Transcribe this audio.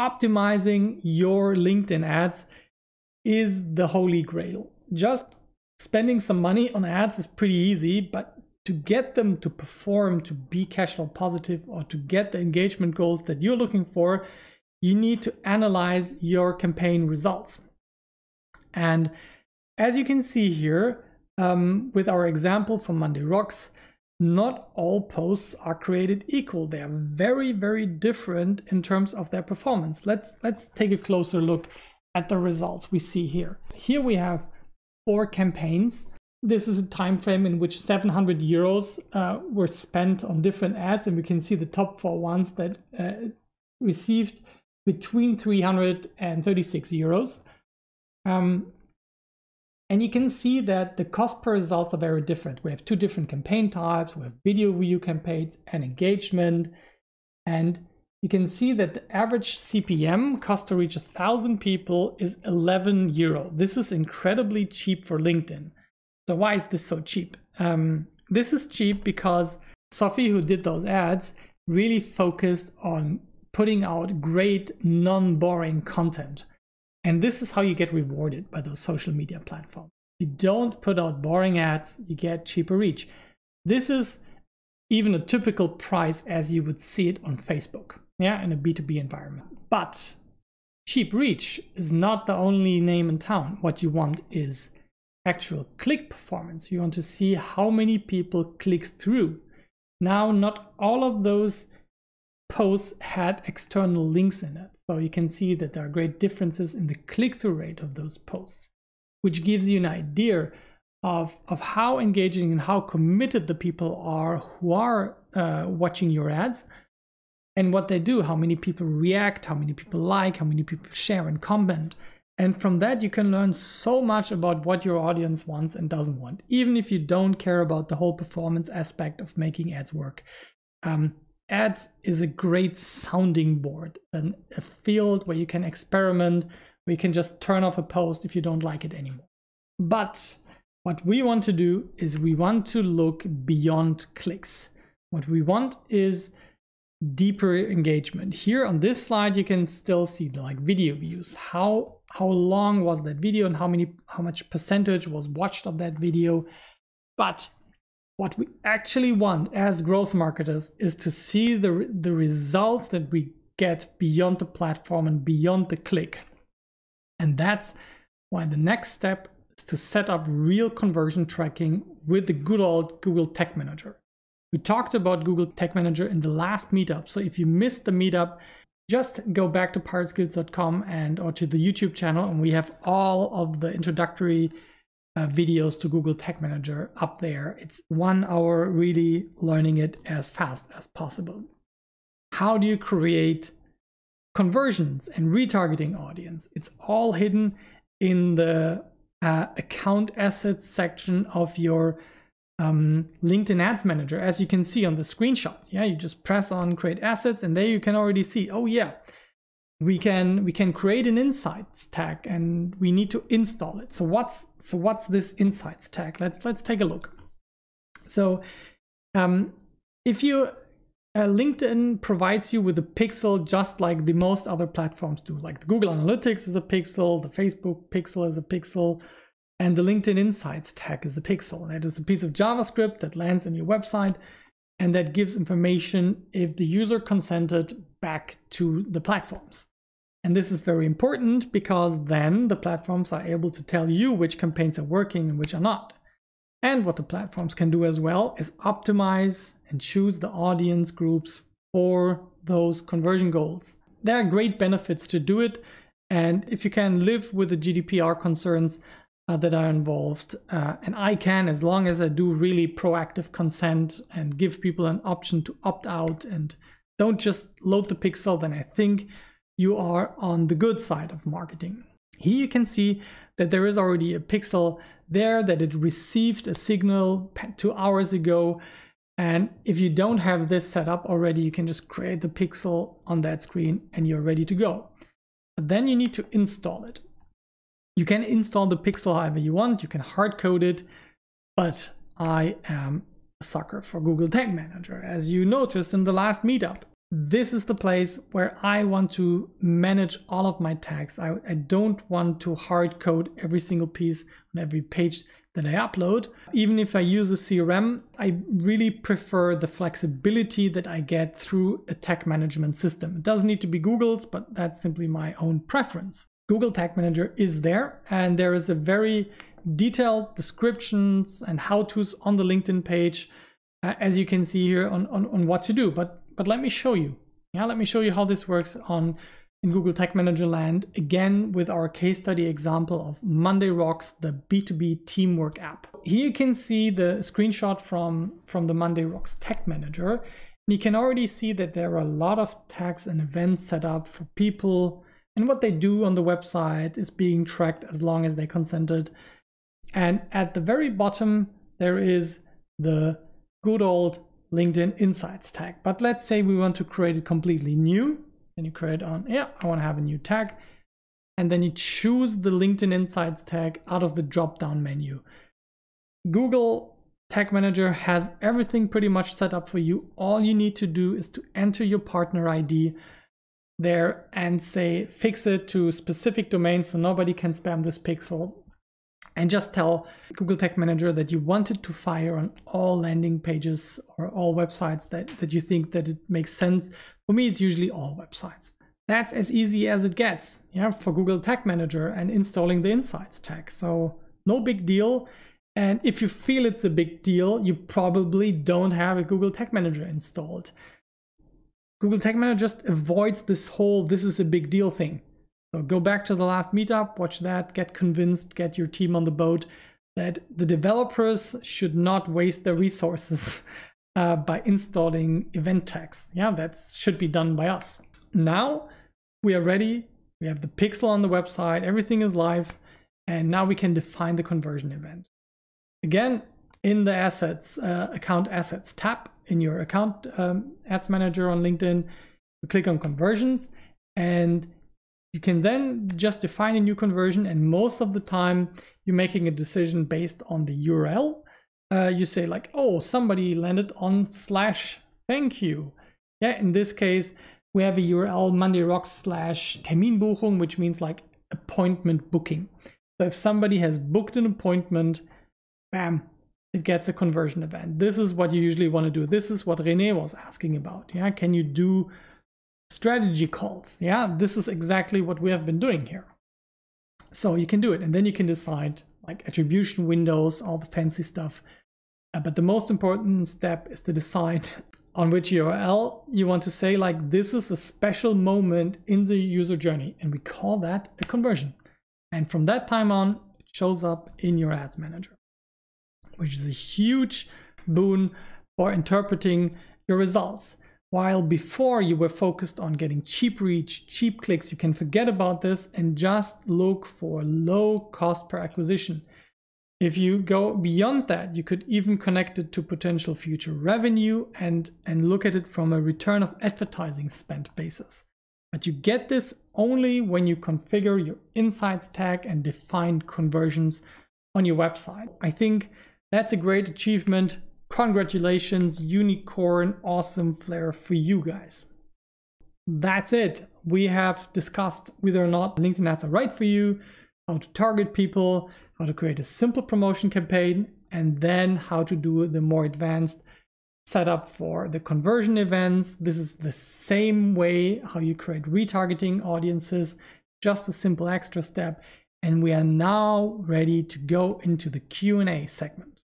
optimizing your LinkedIn ads is the holy grail. Just spending some money on ads is pretty easy, but to get them to perform, to be cash flow positive, or to get the engagement goals that you're looking for, you need to analyze your campaign results. And as you can see here, with our example from MondayRocks, not all posts are created equal. They are very, very different in terms of their performance. Let's take a closer look at the results we see here. Here we have 4 campaigns. This is a time frame in which 700 euros were spent on different ads, and we can see the top 4 ones that received between 336 euros. And you can see that the cost per results are very different. We have 2 different campaign types. We have video view campaigns and engagement. And you can see that the average CPM, cost to reach 1,000 people, is 11 euro. This is incredibly cheap for LinkedIn. So why is this so cheap? This is cheap because Sophie, who did those ads, really focused on putting out great, non-boring content. And this is how you get rewarded by those social media platforms. You don't put out boring ads, you get cheaper reach. This is even a typical price as you would see it on Facebook, yeah, in a B2B environment. But cheap reach is not the only name in town. What you want is actual click performance. You want to see how many people click through. Now, not all of those posts had external links in it, so you can see that there are great differences in the click-through rate of those posts, which gives you an idea of how engaging and how committed the people are who are watching your ads and what they do, how many people react, how many people like, how many people share and comment. And from that, you can learn so much about what your audience wants and doesn't want, even if you don't care about the whole performance aspect of making ads work. Ads is a great sounding board and a field where you can experiment, where you can just turn off a post if you don't like it anymore. But what we want to do is we want to look beyond clicks. What we want is deeper engagement. Here on this slide, you can still see like video views. How long was that video and how much percentage was watched of that video. But what we actually want as growth marketers is to see the results that we get beyond the platform and beyond the click. And that's why the next step is to set up real conversion tracking with the good old Google Tag Manager. We talked about Google Tag Manager in the last meetup. So if you missed the meetup, just go back to pirateskills.com or to the YouTube channel, and we have all of the introductory videos to Google Tag Manager up there. It's 1 hour really learning it as fast as possible. How do you create conversions and retargeting audience? It's all hidden in the account assets section of your LinkedIn Ads Manager, as you can see on the screenshot. Yeah, you just press on create assets, and there you can already see, oh yeah, we can create an insights tag, and we need to install it. So what's this insights tag? Let's take a look. So if you LinkedIn provides you with a pixel, just like the most other platforms do, like the Google Analytics is a pixel, the Facebook Pixel is a pixel, and the LinkedIn Insights tag is a pixel. That is a piece of JavaScript that lands on your website and that gives information, if the user consented, back to the platforms. And this is very important because then the platforms are able to tell you which campaigns are working and which are not. And what the platforms can do as well is optimize and choose the audience groups for those conversion goals. There are great benefits to do it. And if you can live with the GDPR concerns that are involved, and I can, as long as I do really proactive consent and give people an option to opt out and don't just load the pixel, then I think you are on the good side of marketing. Here you can see that there is already a pixel there, that it received a signal 2 hours ago. And if you don't have this set up already, you can just create the pixel on that screen and you're ready to go. But then you need to install it. You can install the pixel however you want, you can hard code it, but I am a sucker for Google Tag Manager, as you noticed in the last meetup. this is the place where I want to manage all of my tags. I don't want to hard code every single piece on every page that I upload. Even if I use a CRM, I really prefer the flexibility that I get through a tag management system. It doesn't need to be Google's, but that's simply my own preference. Google Tag Manager is there, and there is a very detailed descriptions and how-tos on the LinkedIn page, as you can see here on what to do. But let me show you. Yeah, let me show you how this works in Google Tag Manager land, again with our case study example of MondayRocks, the B2B teamwork app. Here you can see the screenshot from the MondayRocks Tag Manager, and you can already see that there are a lot of tags and events set up for people, and what they do on the website is being tracked as long as they consented. And at the very bottom, there is the good old LinkedIn Insights tag. But let's say we want to create it completely new. Then you create on, yeah, I want to have a new tag. And then you choose the LinkedIn Insights tag out of the drop-down menu. Google Tag Manager has everything pretty much set up for you. All you need to do is to enter your partner ID there and say, fix it to specific domains so nobody can spam this pixel. And just tell Google Tag Manager that you wanted to fire on all landing pages or all websites that you think that it makes sense. For me, it's usually all websites. That's as easy as it gets, yeah, for Google Tag Manager and installing the Insights tag. So no big deal. And if you feel it's a big deal, you probably don't have a Google Tag Manager installed. Google Tag Manager just avoids this whole "this is a big deal" thing. So go back to the last meetup, watch that, get convinced, get your team on the boat that the developers should not waste their resources by installing event tags. Yeah, that should be done by us. Now we are ready. We have the pixel on the website. Everything is live. And now we can define the conversion event. Again, in the assets, account assets tab in your account ads manager on LinkedIn, you click on conversions, and you can then just define a new conversion, and most of the time you're making a decision based on the URL. You say like, oh, somebody landed on /thank you. Yeah, in this case, we have a URL MondayRocks/Terminbuchung, which means like appointment booking. So if somebody has booked an appointment, bam, it gets a conversion event. This is what you usually want to do. This is what Rene was asking about. Yeah, can you do strategy calls? Yeah, this is exactly what we have been doing here. So you can do it, and then you can decide like attribution windows, all the fancy stuff. But the most important step is to decide on which URL you want to say like, this is a special moment in the user journey, and we call that a conversion. And from that time on, it shows up in your ads manager, which is a huge boon for interpreting your results. While before you were focused on getting cheap reach, cheap clicks, you can forget about this and just look for low cost per acquisition. If you go beyond that, you could even connect it to potential future revenue and look at it from a return of advertising spend basis. But you get this only when you configure your insights tag and define conversions on your website. I think that's a great achievement. Congratulations, unicorn, awesome flair for you guys. That's it. We have discussed whether or not LinkedIn ads are right for you, how to target people, how to create a simple promotion campaign, and then how to do the more advanced setup for the conversion events. This is the same way how you create retargeting audiences, just a simple extra step. And we are now ready to go into the Q&A segment.